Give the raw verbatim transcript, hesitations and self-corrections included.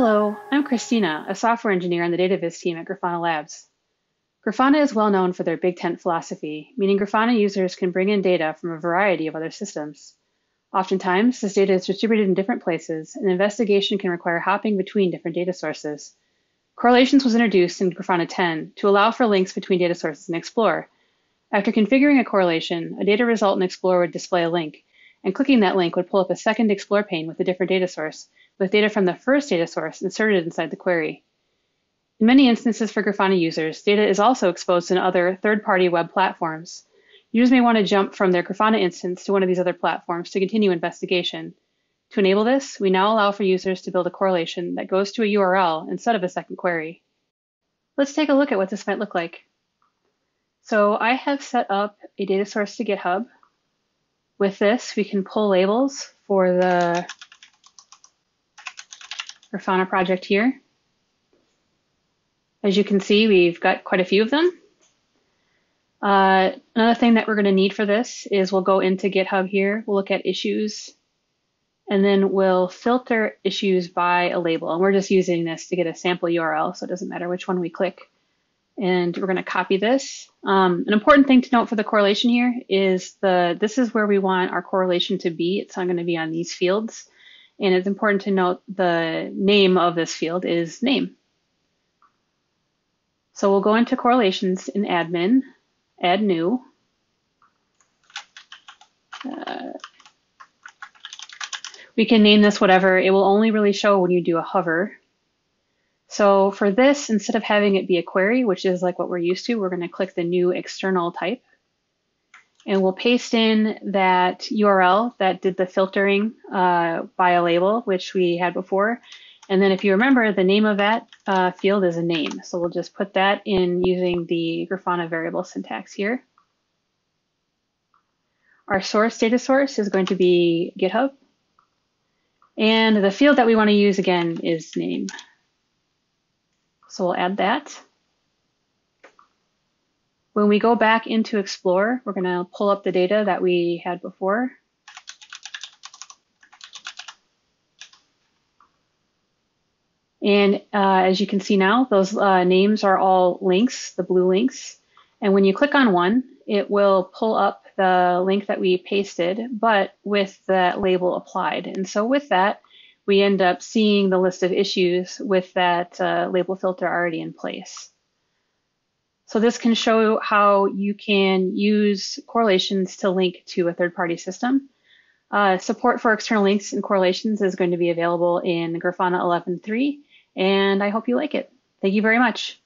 Hello, I'm Christina, a software engineer on the DataViz team at Grafana Labs. Grafana is well known for their big tent philosophy, meaning Grafana users can bring in data from a variety of other systems. Oftentimes, this data is distributed in different places, and investigation can require hopping between different data sources. Correlations was introduced in Grafana ten to allow for links between data sources in Explore. After configuring a correlation, a data result in Explore would display a link, and clicking that link would pull up a second Explore pane with a different data source, with data from the first data source inserted inside the query. In many instances for Grafana users, data is also exposed in other third-party web platforms. Users may want to jump from their Grafana instance to one of these other platforms to continue investigation. To enable this, we now allow for users to build a correlation that goes to a U R L instead of a second query. Let's take a look at what this might look like. So I have set up a data source to GitHub. With this, we can pull labels for the Grafana project here. As you can see, we've got quite a few of them. Uh, another thing that we're going to need for this is we'll go into GitHub here, we'll look at issues, and then we'll filter issues by a label. And we're just using this to get a sample U R L, so it doesn't matter which one we click. And we're going to copy this. Um, an important thing to note for the correlation here is the this is where we want our correlation to be. It's not going to be on these fields. And it's important to note the name of this field is name. So we'll go into correlations in admin, add new. Uh, we can name this whatever. It will only really show when you do a hover. So for this, instead of having it be a query, which is like what we're used to, we're going to click the new external type. And we'll paste in that U R L that did the filtering uh, by a label, which we had before. And then if you remember, the name of that uh, field is a name. So we'll just put that in using the Grafana variable syntax here. Our source data source is going to be GitHub. And the field that we want to use again is name. So we'll add that. When we go back into Explore, we're going to pull up the data that we had before. And uh, as you can see now, those uh, names are all links, the blue links. And when you click on one, it will pull up the link that we pasted, but with that label applied. And so with that, we end up seeing the list of issues with that uh, label filter already in place. So this can show how you can use correlations to link to a third-party system. Uh, support for external links and correlations is going to be available in Grafana eleven point three, and I hope you like it. Thank you very much.